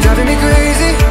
Driving me crazy.